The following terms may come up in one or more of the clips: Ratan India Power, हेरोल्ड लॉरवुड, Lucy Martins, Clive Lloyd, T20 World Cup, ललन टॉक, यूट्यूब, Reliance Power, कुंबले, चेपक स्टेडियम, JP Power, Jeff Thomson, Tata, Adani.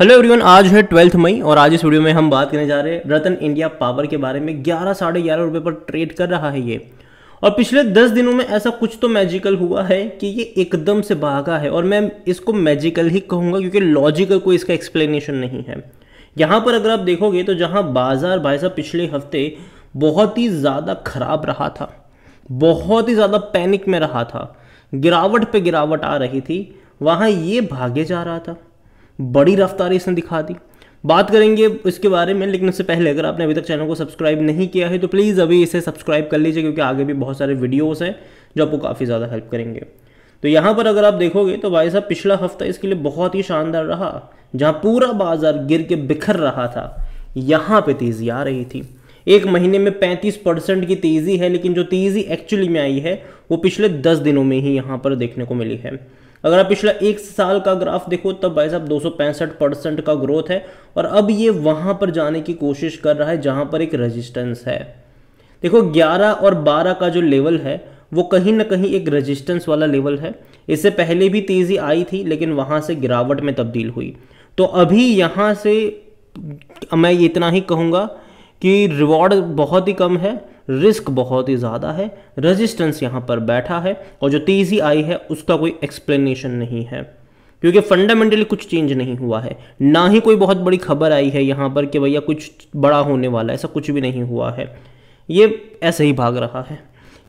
Hello everyone, आज है 12 मई और आज इस वीडियो में हम बात करने जा रहे हैं रतन इंडिया पावर के बारे में। 11 साढ़े 11 रुपये पर ट्रेड कर रहा है ये, और पिछले 10 दिनों में ऐसा कुछ तो मैजिकल हुआ है कि ये एकदम से भागा है। और मैं इसको मैजिकल ही कहूँगा क्योंकि लॉजिकल कोई इसका एक्सप्लेनेशन नहीं है। यहाँ पर अगर आप देखोगे तो जहाँ बाजार भाई साहब पिछले हफ्ते बहुत ही ज़्यादा खराब रहा था, बहुत ही ज़्यादा पैनिक में रहा था, गिरावट पर गिरावट आ रही थी, वहाँ ये भागे जा रहा था, बड़ी रफ्तार इसने दिखा दी। बात करेंगे इसके बारे में, लेकिन उससे पहले अगर आपने अभी तक चैनल को सब्सक्राइब नहीं किया है तो प्लीज़ अभी इसे सब्सक्राइब कर लीजिए, क्योंकि आगे भी बहुत सारे वीडियोस हैं जो आपको काफ़ी ज़्यादा हेल्प करेंगे। तो यहाँ पर अगर आप देखोगे तो भाई साहब पिछला हफ्ता इसके लिए बहुत ही शानदार रहा, जहाँ पूरा बाजार गिर के बिखर रहा था, यहाँ पर तेज़ी आ रही थी। एक महीने में 35% की तेज़ी है, लेकिन जो तेज़ी एक्चुअली में आई है वो पिछले 10 दिनों में ही यहाँ पर देखने को मिली है। अगर आप पिछला 1 साल का ग्राफ देखो तब भाई साहब 265% का ग्रोथ है, और अब ये वहाँ पर जाने की कोशिश कर रहा है जहाँ पर एक रेजिस्टेंस है। देखो 11 और 12 का जो लेवल है वो कहीं ना कहीं एक रेजिस्टेंस वाला लेवल है। इससे पहले भी तेज़ी आई थी लेकिन वहाँ से गिरावट में तब्दील हुई। तो अभी यहाँ से मैं इतना ही कहूँगा कि रिवॉर्ड बहुत ही कम है, रिस्क बहुत ही ज़्यादा है, रेजिस्टेंस यहाँ पर बैठा है, और जो तेज़ी आई है उसका कोई एक्सप्लेनेशन नहीं है क्योंकि फंडामेंटली कुछ चेंज नहीं हुआ है। ना ही कोई बहुत बड़ी खबर आई है यहाँ पर कि भैया कुछ बड़ा होने वाला है, ऐसा कुछ भी नहीं हुआ है, ये ऐसे ही भाग रहा है।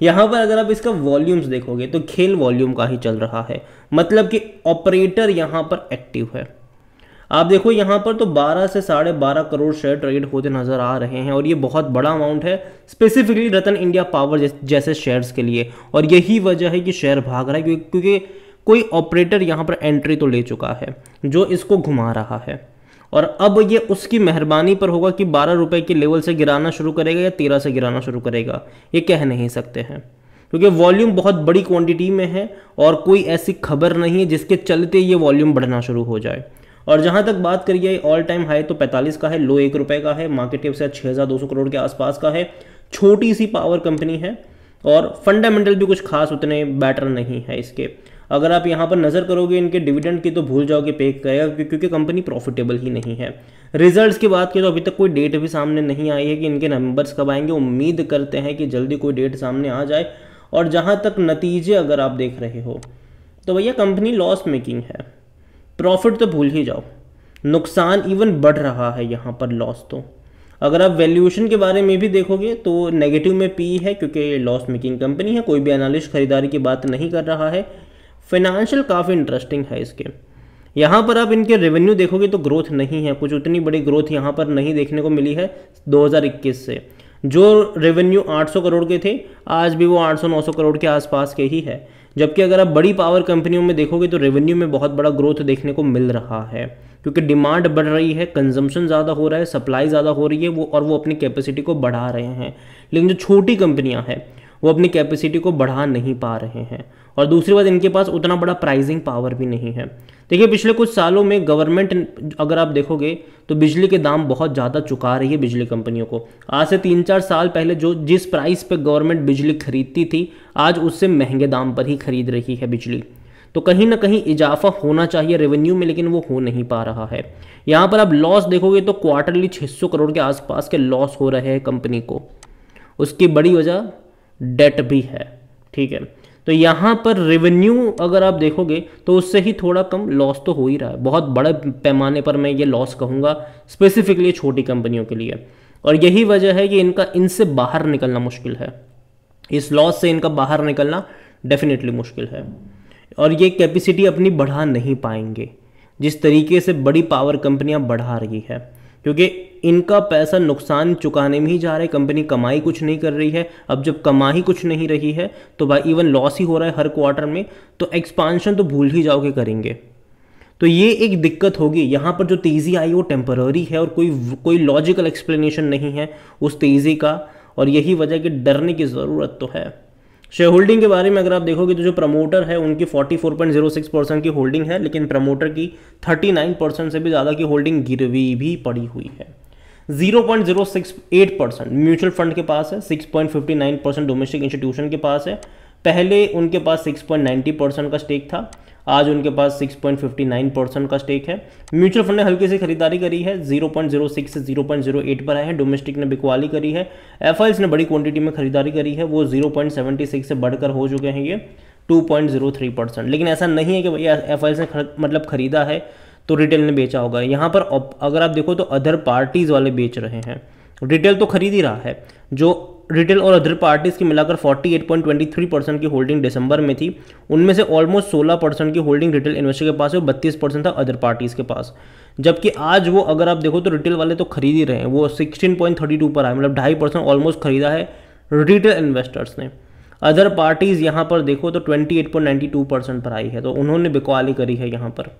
यहाँ पर अगर आप इसका वॉल्यूम्स देखोगे तो खेल वॉल्यूम का ही चल रहा है, मतलब कि ऑपरेटर यहाँ पर एक्टिव है। आप देखो यहाँ पर तो 12 से 12.5 करोड़ शेयर ट्रेड होते नज़र आ रहे हैं, और ये बहुत बड़ा अमाउंट है स्पेसिफिकली रतन इंडिया पावर जैसे शेयर्स के लिए। और यही वजह है कि शेयर भाग रहा है क्योंकि कोई ऑपरेटर यहाँ पर एंट्री तो ले चुका है जो इसको घुमा रहा है, और अब ये उसकी मेहरबानी पर होगा कि 12 रुपये के लेवल से गिराना शुरू करेगा या 13 से गिराना शुरू करेगा, ये कह नहीं सकते हैं क्योंकि वॉल्यूम बहुत बड़ी क्वान्टिटी में है और कोई ऐसी खबर नहीं है जिसके चलते ये वॉल्यूम बढ़ना शुरू हो जाए। और जहाँ तक बात करिए, ऑल टाइम हाई तो 45 का है, लो 1 रुपये का है, मार्केट कैप से 6200 करोड़ के आसपास का है। छोटी सी पावर कंपनी है और फंडामेंटल भी कुछ खास उतने बेटर नहीं है इसके। अगर आप यहाँ पर नज़र करोगे इनके डिविडेंड की तो भूल जाओगे पे करेगा, क्योंकि कंपनी प्रॉफिटेबल ही नहीं है। रिजल्ट्स की बात करें तो अभी तक कोई डेट भी सामने नहीं आई है कि इनके नंबर्स कब आएंगे। उम्मीद करते हैं कि जल्दी कोई डेट सामने आ जाए। और जहाँ तक नतीजे अगर आप देख रहे हो तो भैया कंपनी लॉस मेकिंग है, प्रॉफिट तो भूल ही जाओ, नुकसान इवन बढ़ रहा है यहाँ पर, लॉस तो। अगर आप वैल्यूएशन के बारे में भी देखोगे तो नेगेटिव में पी है क्योंकि लॉस मेकिंग कंपनी है, कोई भी एनालिस्ट खरीदारी की बात नहीं कर रहा है। फाइनेंशियल काफ़ी इंटरेस्टिंग है इसके। यहाँ पर आप इनके रेवेन्यू देखोगे तो ग्रोथ नहीं है, कुछ उतनी बड़ी ग्रोथ यहाँ पर नहीं देखने को मिली है। 2021 से जो रेवेन्यू 800 करोड़ के थे आज भी वो 800-900 करोड़ के आसपास के ही है, जबकि अगर आप बड़ी पावर कंपनियों में देखोगे तो रेवेन्यू में बहुत बड़ा ग्रोथ देखने को मिल रहा है क्योंकि डिमांड बढ़ रही है, कंजम्पशन ज़्यादा हो रहा है, सप्लाई ज़्यादा हो रही है, वो अपनी कैपेसिटी को बढ़ा रहे हैं। लेकिन जो छोटी कंपनियां हैं वो अपनी कैपेसिटी को बढ़ा नहीं पा रहे हैं, और दूसरी बात इनके पास उतना बड़ा प्राइसिंग पावर भी नहीं है। देखिए पिछले कुछ सालों में गवर्नमेंट अगर आप देखोगे तो बिजली के दाम बहुत ज़्यादा चुका रही है बिजली कंपनियों को। आज से 3-4 साल पहले जिस प्राइस पे गवर्नमेंट बिजली खरीदती थी आज उससे महंगे दाम पर ही खरीद रही है बिजली। तो कहीं ना कहीं इजाफा होना चाहिए रेवेन्यू में, लेकिन वो हो नहीं पा रहा है। यहाँ पर आप लॉस देखोगे तो क्वार्टरली 600 करोड़ के आसपास के लॉस हो रहे हैं कंपनी को। उसकी बड़ी वजह डेट भी है, ठीक है। तो यहाँ पर रेवेन्यू अगर आप देखोगे तो उससे ही थोड़ा कम लॉस तो हो ही रहा है। बहुत बड़े पैमाने पर मैं ये लॉस कहूँगा स्पेसिफिकली छोटी कंपनियों के लिए, और यही वजह है कि इनसे बाहर निकलना मुश्किल है। इस लॉस से इनका बाहर निकलना डेफिनेटली मुश्किल है, और ये कैपेसिटी अपनी बढ़ा नहीं पाएंगे जिस तरीके से बड़ी पावर कंपनियाँ बढ़ा रही है, क्योंकि इनका पैसा नुकसान चुकाने में ही जा रहा है। कंपनी कमाई कुछ नहीं कर रही है, अब जब कमाई कुछ नहीं रही है तो भाई इवन लॉस ही हो रहा है हर क्वार्टर में, तो एक्सपांशन तो भूल ही जाओगे करेंगे। तो ये एक दिक्कत होगी। यहाँ पर जो तेज़ी आई वो टेम्पररी है और कोई लॉजिकल एक्सप्लेनेशन नहीं है उस तेज़ी का, और यही वजह कि डरने की ज़रूरत तो है। शेयर होल्डिंग के बारे में अगर आप देखोगे तो जो प्रमोटर है उनकी 44.06% की होल्डिंग है, लेकिन प्रमोटर की 39% से भी ज़्यादा की होल्डिंग गिरवी भी पड़ी हुई है। 0.068% म्यूचुअल फंड के पास है, 6.59% डोमेस्टिक इंस्टीट्यूशन के पास है। पहले उनके पास 6.90% का स्टेक था, आज उनके पास 6.59% का स्टेक है। म्यूचुअल फंड ने हल्की सी खरीदारी करी है, 0.06 से 0.08 पर आए हैं। डोमेस्टिक ने बिकवाली करी है, एफआईएस ने बड़ी क्वांटिटी में खरीदारी करी है, वो 0.76 से बढ़कर हो चुके हैं ये 2.03%। लेकिन ऐसा नहीं है कि भैया एफआईएस ने खरीदा है तो रिटेल ने बेचा होगा। यहाँ पर अगर आप देखो तो अदर पार्टीज़ वाले बेच रहे हैं, रिटेल तो खरीद ही रहा है। जो रिटेल और अदर पार्टीज़ की मिलाकर 48.23% की होल्डिंग दिसंबर में थी, उनमें से ऑलमोस्ट 16% की होल्डिंग रिटेल इन्वेस्टर के पास है, 32% था अदर पार्टीज़ के पास। जबकि आज वो अगर आप देखो तो रिटेल वाले तो खरीद ही रहे हैं, वो 16.32 पर आए, मतलब 2.5% ऑलमोस्ट खरीदा है रिटेल इन्वेस्टर्स ने। अदर पार्टीज़ यहाँ पर देखो तो 28.92% पर आई है, तो उन्होंने बिकवाली करी है यहाँ पर।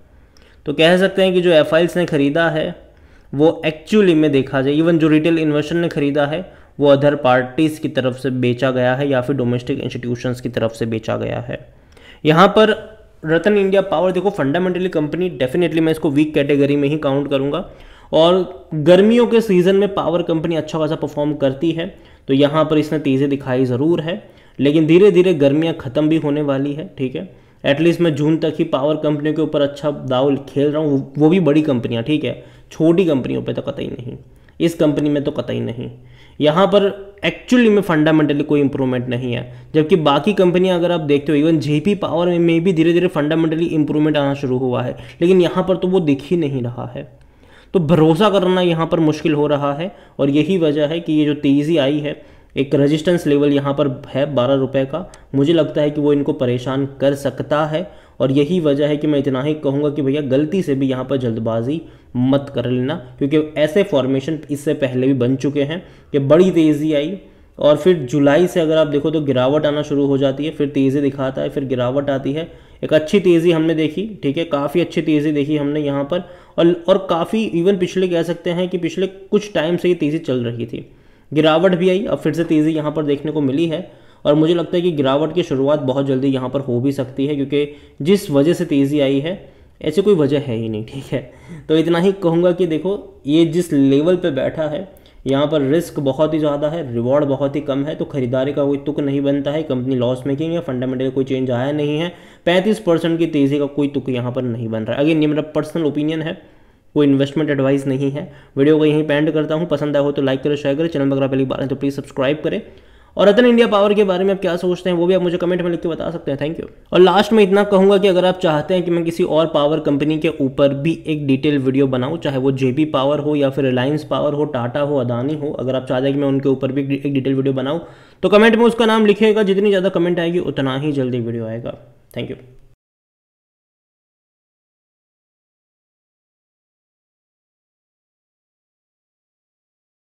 तो कह सकते हैं कि जो एफआईएल्स ने खरीदा है वो एक्चुअली में देखा जाए, इवन जो रिटेल इन्वेस्टर ने खरीदा है वो अदर पार्टीज़ की तरफ से बेचा गया है या फिर डोमेस्टिक इंस्टीट्यूशंस की तरफ से बेचा गया है। यहाँ पर रतन इंडिया पावर देखो, फंडामेंटली कंपनी डेफिनेटली मैं इसको वीक कैटेगरी में ही काउंट करूँगा, और गर्मियों के सीज़न में पावर कंपनी अच्छा खासा परफॉर्म करती है, तो यहाँ पर इसने तेज़ी दिखाई ज़रूर है। लेकिन धीरे धीरे गर्मियाँ ख़त्म भी होने वाली है, ठीक है। एटलीस्ट मैं जून तक ही पावर कंपनियों के ऊपर अच्छा दाव खेल रहा हूँ, वो भी बड़ी कंपनियाँ, ठीक है। छोटी कंपनियों पे तो कतई नहीं, इस कंपनी में तो कतई नहीं। यहाँ पर एक्चुअली में फंडामेंटली कोई इंप्रूवमेंट नहीं है, जबकि बाकी कंपनियाँ अगर आप देखते हो, इवन जेपी पावर में भी धीरे धीरे फंडामेंटली इंप्रूवमेंट आना शुरू हुआ है, लेकिन यहाँ पर तो वो दिख ही नहीं रहा है। तो भरोसा करना यहाँ पर मुश्किल हो रहा है, और यही वजह है कि ये जो तेज़ी आई है, एक रेजिस्टेंस लेवल यहाँ पर है 12 रुपये का, मुझे लगता है कि वो इनको परेशान कर सकता है। और यही वजह है कि मैं इतना ही कहूँगा कि भैया गलती से भी यहाँ पर जल्दबाजी मत कर लेना, क्योंकि ऐसे फॉर्मेशन इससे पहले भी बन चुके हैं कि बड़ी तेज़ी आई और फिर जुलाई से अगर आप देखो तो गिरावट आना शुरू हो जाती है, फिर तेज़ी दिखाता है, फिर गिरावट आती है। एक अच्छी तेज़ी हमने देखी, ठीक है, काफ़ी अच्छी तेज़ी देखी हमने यहाँ पर, और काफ़ी इवन पिछले कह सकते हैं कि पिछले कुछ टाइम से ये तेज़ी चल रही थी, गिरावट भी आई, अब फिर से तेज़ी यहाँ पर देखने को मिली है। और मुझे लगता है कि गिरावट की शुरुआत बहुत जल्दी यहाँ पर हो भी सकती है, क्योंकि जिस वजह से तेज़ी आई है ऐसी कोई वजह है ही नहीं, ठीक है। तो इतना ही कहूँगा कि देखो ये जिस लेवल पे बैठा है यहाँ पर रिस्क बहुत ही ज़्यादा है, रिवॉर्ड बहुत ही कम है, तो खरीदारी का कोई तुक नहीं बनता है। कंपनी लॉस मेकिंग है, फंडामेंटल कोई चेंज आया नहीं है, 35% की तेज़ी का कोई तुक यहाँ पर नहीं बन रहा है। अगेन ये मेरा पर्सनल ओपिनियन है, कोई इन्वेस्टमेंट एडवाइस नहीं है। वीडियो को यहीं पे एंड करता हूँ, पसंद आया हो तो लाइक करें, शेयर करें, चैनल पर अगर पहली बार है तो प्लीज़ सब्सक्राइब करें। और रतन इंडिया पावर के बारे में आप क्या सोचते हैं वो भी आप मुझे कमेंट में लिख के बता सकते हैं। Thank you. और लास्ट में इतना कहूँगा कि अगर आप चाहते हैं कि मैं किसी और पावर कंपनी के ऊपर भी एक डिटेल वीडियो बनाऊँ, चाहे वो जेपी पावर हो या फिर रिलायंस पावर हो, टाटा हो, अदानी हो, अगर आप चाहते हैं कि मैं उनके ऊपर भी एक डिटेल वीडियो बनाऊँ तो कमेंट में उसका नाम लिखिएगा, जितनी ज़्यादा कमेंट आएगी उतना ही जल्दी वीडियो आएगा। Thank you.